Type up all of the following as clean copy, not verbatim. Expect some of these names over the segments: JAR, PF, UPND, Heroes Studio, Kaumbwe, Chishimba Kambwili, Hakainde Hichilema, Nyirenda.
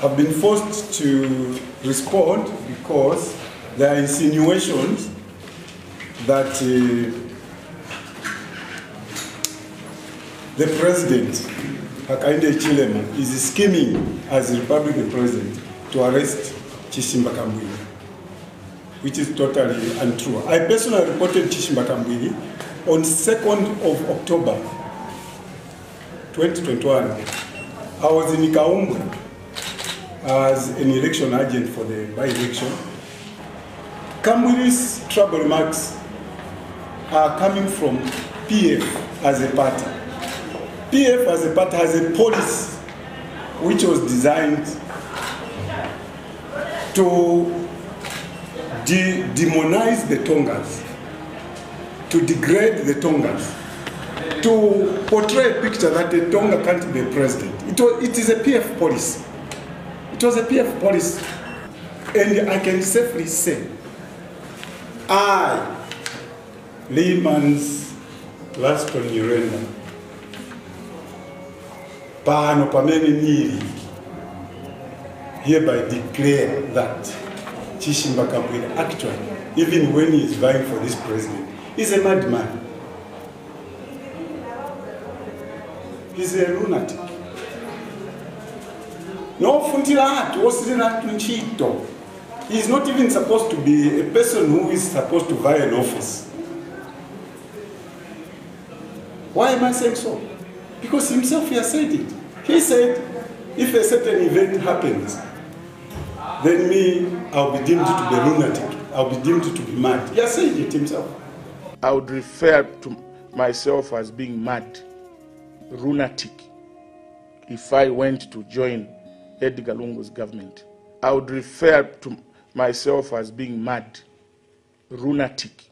have been forced to respond because there are insinuations that the president, Hakainde Hichilema, is scheming as the Republic president to arrest Chishimba Kambwili, which is totally untrue. I personally reported Chishimba Kambwili on 2nd of October 2021. I was in Kaumbwe as an election agent for the by-election. Kambwili's trouble remarks are coming from PF as a party. PF as a party has a policy which was designed to demonize the Tongans, to degrade the Tongans, to portray a picture that the Tonga can't be president. It is a PF policy. It was a PF policy, and I can safely say, I, Lehman's last on Nyirenda, Pano Pamene Niri, hereby declare that Chishimba Kambwili actually, even when he is vying for this president, is a madman. He's a lunatic. No Funtilat was Chito. He is not even supposed to be a person who is supposed to vie an office. Why am I saying so? Because himself he has said it. He said, if a certain event happens, then me, I'll be deemed to be a lunatic. I'll be deemed to be mad. He has said it himself. I would refer to myself as being mad, lunatic, if I went to join Edgar Lungu's government. I would refer to myself as being mad, lunatic,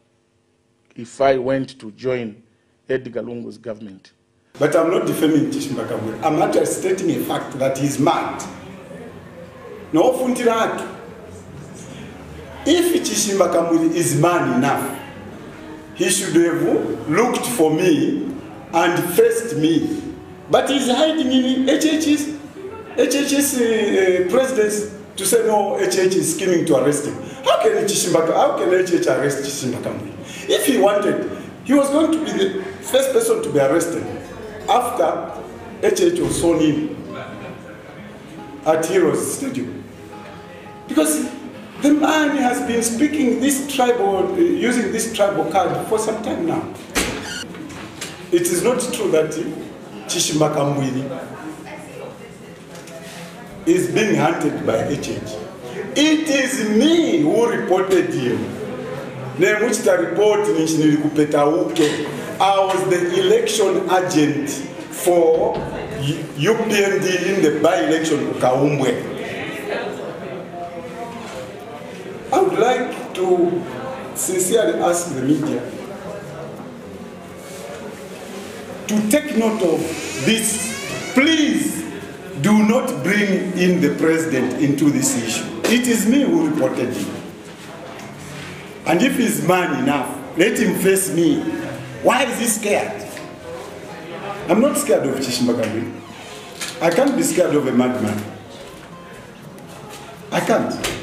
if I went to join Edgar Lungu's government. But I'm not defaming Chishimba Kambwili. I'm not stating a fact that he's mad. No funtiratu. If Chishimba Kambwili is man enough, he should have looked for me and faced me. But he's hiding in HHS presidents to say no, HH is scheming to arrest him. How can HH arrest Chishimba Kambwili? If he wanted, he was going to be the first person to be arrested after HH was sworn in at Heroes Studio. Because the man has been speaking this tribal, using this tribal card for some time now. It is not true that Chishimba Kambwili is being hunted by HH. It is me who reported him. Name which the report I was the election agent for UPND in the by-election of Kaumbwe. I would like to sincerely ask the media to take note of this, please. Do not bring in the president into this issue. It is me who reported him. And if he's man enough, let him face me. Why is he scared? I'm not scared of Chishimba Kambwili. I can't be scared of a madman. I can't.